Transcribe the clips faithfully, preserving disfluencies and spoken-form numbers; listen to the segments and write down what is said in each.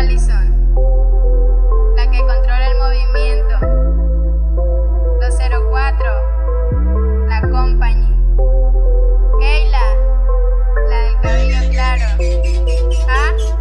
Allison, la que controla el movimiento. Dos cero cuatro, la Company. Keila, la del cabello claro. Ah, le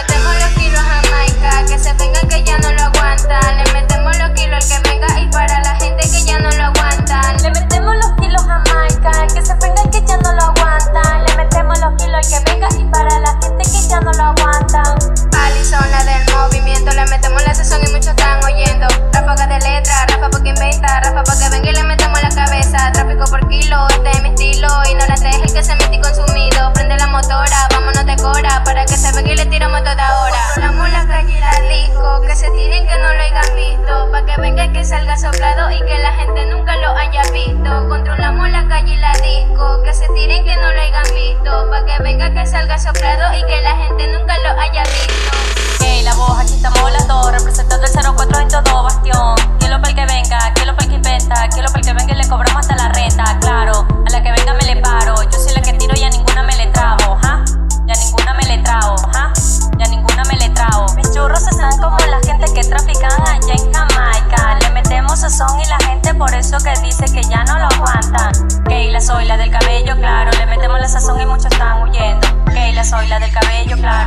metemos los kilos a Maika, que se venga que ya no lo aguantan. Le metemos los kilos al que venga y para la gente que ya no lo aguantan. Le metemos los kilos a Maika, que se venga que ya no lo aguantan. Le metemos los kilos al que venga y para la gente que ya no lo aguantan. Allison, la del movimiento, le metemos la sesión y muchos están oyendo. Ráfaga de letra, Rafa porque inventa, Rafa porque venga y le metemos la cabeza. Tráfico por kilo, este es mi estilo y no la traje que se metí consumido. Prende la motora, vámonos de cora, para que se venga y le tiramos toda hora. Controlamos las calles y las discos, que se tiren que no lo hayan visto, pa' que venga y que salga soplado y que la gente nunca lo haya visto. Controlamos las calles y las discos, que se tiren que no lo hayan visto, pa' que venga que salga soplado y que la gente nunca lo haya visto. Hey, la voz, aquí estamos las dos, representando el cero cuatro en todo bastión. Quiero para el que venga, quiero para el que inventa, quiero para el que venga y le cobramos hasta la renta. Claro, a la que venga me le paro, yo soy la que tiro y a ninguna me le trago, ¿ja? Y a ninguna me le trago, ¿ja? Y a ninguna me le trago. Mis churros se saben como la gente que trafican allá en Jamaica. Le metemos sazón y la gente por eso que dice que ya no lo aguantan. Keila, soy la del cabello claro, le metemos la sazón y muchos están huyendo. Keila, soy la del cabello claro.